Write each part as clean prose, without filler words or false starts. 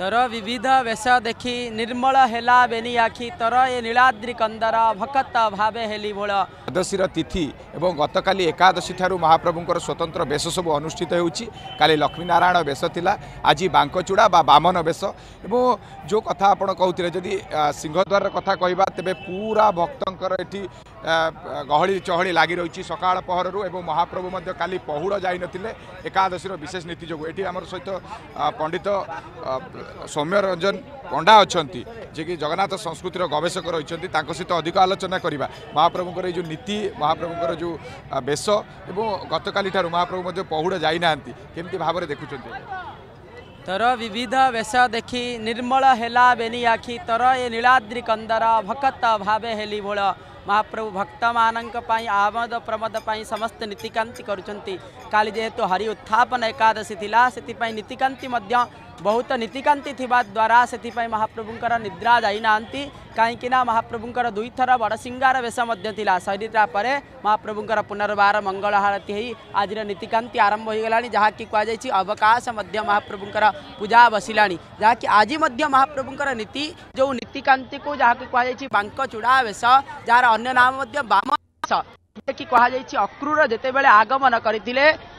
तोर विविध वेश देखी निर्मल हैला बेनी आखि तोर ए नीलाद्रि कंदर भकत भावे हेली भोल। एकादशीर तिथि एवं गतकाली एकादशी ठारू महाप्रभुंकर स्वतंत्र वेश सबू अनुष्ठित होउछि। काली लक्ष्मीनारायण वेश थिला, आज बांकचूड़ा बा बामन वेश। एवं जो कथा आपण कहउथिले जदि सिंहद्वार कथा कहबा तेबे पूरा भक्तंकर एठी गहली चहली लागी रही सकाळ पहरु। एवं महाप्रभु मध्य काली पहुड़ जाई नथिले एकादशीर विशेष नीति जोगु। एठी हमर सहित पंडित सौम्य रंजन पंडा अच्छा जे कि जगन्नाथ संस्कृतिर गवेषक रही सहित अधिक आलोचना करवा महाप्रभुंर ये जो नीति महाप्रभुंर जो बेश एवं गतकाली ठारू महाप्रभु पहुड़ जाई नांती केमती भाव देखुं तोर विविध वेश देखी निर्मल हैला बेनी आखि तोर ए नीलाद्रि कंदर भकत भावे हेली भोल। महाप्रभु भक्त मानक आमद प्रमद समस्त नीतिकांति करुँच। काली जेहेतु हरि उत्थापन एकादशी थिला से नीतिकांति बहुत नीतिकांति थिबा द्वारा से महाप्रभुंकर निद्रा जाई नांती। कहीं महाप्रभुंकर दुई थर बड़ सिंगार वेश सरिद्रा पर महाप्रभुंकर पुनर्वार मंगल हारती आज नीतिकांति आरंभ हो गला। जहाँकि कहुई अवकाश महाप्रभुंकर पूजा बसला जहाँकि आज महाप्रभुंकर नीति जो नीतिकांति को जहाँकि कहुई बांक चूड़ा वेश जार अन्य नाम बाम कि कहुई अक्रूर जिते बड़े आगमन करते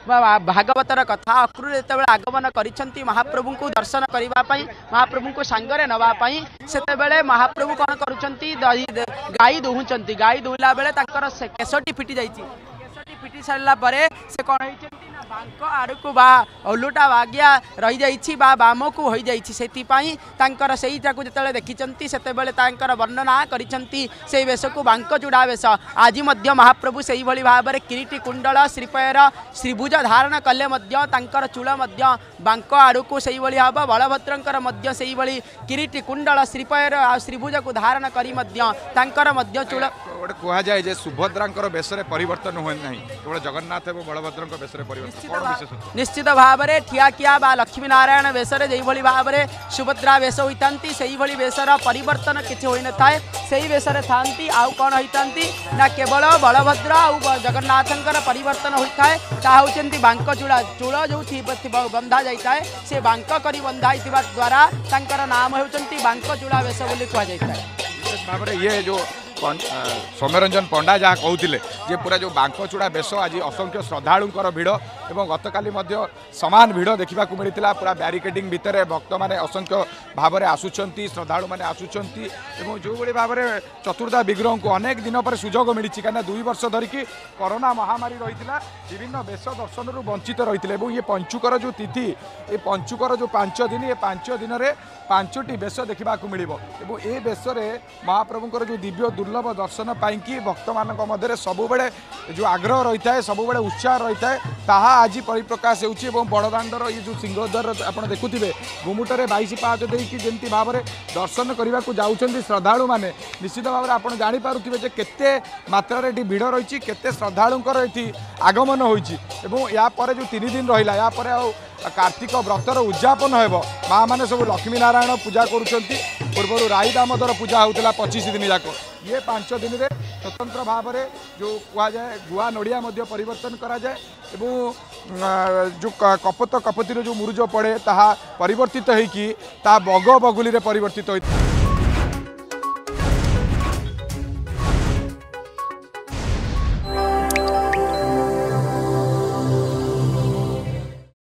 भागवतर कथा अक्रूर जिते बड़े आगमन कर महाप्रभु को दर्शन करने महाप्रभु को सांगरे नवापाई से महाप्रभु कौन कर गाई दुहुंचंती। गाई दुहला बेले केसटी फिटी जाइए, केसटी फिटी सरला से कौन होती बांक आड़ को ओलुटा बागिया रही जाइए बाम को हो जापर से जो देखी से वर्णना करई वेश को बांक चूड़ा वेश। आज महाप्रभु से भाव में किरीटी कुंडल श्रीपयर श्रीभुज धारण कले चूल बांक आड़ को से हम बलभद्र से किरीटी कुंडल श्रीपयर आ श्रीभुज को धारण कर चूल कहुए जे सुभद्रा बेश परिवर्तन हुए ना केवल जगन्नाथ एवं बलभद्र बेश निश्चित भाव में ठिया किया लक्ष्मीनारायण वेश भाव में सुभद्रा वेश होता से वेशर परिवर्तन किसी हो न थाए से वेश था कौन होता ना केवल बलभद्र आ जगन्नाथ परिवर्तन होता है ताकि बांक चूड़ा चूल जो बंधा जाता है से बांक कर बंधाई द्वारा तर नाम होती बांक चूड़ा वेश कहुए। ये जो सौम्यरंजन पंडा जहाँ कहते जे पूरा जो बांकचूड़ा बेश आज असंख्य श्रद्धालुंकर भिड़ एवं गतकाली सामान भिड़ देखा मिली पूरा बैरिकेडिंग भितर भक्त मैंने असंख्य भाव में आसुंच श्रद्धालु मैंने आसुंच जो भाई भाव में चतुर्धा विग्रह को अनेक दिन पर सुजोग मिली कहीं दुई वर्ष धरिकी कोरोना महामारी रही है विभिन्न बेश दर्शन वंचित रही है। ये पंचुकर जो तिथि ये पंचुकर जो 5 दिन ये 5 दिन में 5टी बेश देखा मिले और ये बेश महाप्रभुंर जो दिव्य दुर्लभ दर्शन पाई भक्त मान सबु जो आग्रह रही है सबु उत्साह रही है ताहा आज परिप्रकाश हो बड़दाण्डर ये जो सिंहद्वार आप देखुए गुमुटे 22 पाहच देकी जमी भाव में दर्शन करने को जाऊँच श्रद्धालु मैंने निश्चित भाव में आपड़ जापे के मात्र भिड़ रही के श्रद्धालुंर ये आगमन होपर जो 3 दिन रहा यापर आउ कार्तिक व्रतर उद्यापन हो माँ मैंने सब लक्ष्मीनारायण पूजा कर राई दामोदर पूजा होता 25 दिन जाक। ये 5 दिन में स्वतंत्र भाव में जो कहुए गुआ नड़िया परिवर्तन करा जाए एवं जो कपत कपतिर जो मुरुज पड़े ताहा परिवर्तित होगी बग बगुली परिवर्तित होता है।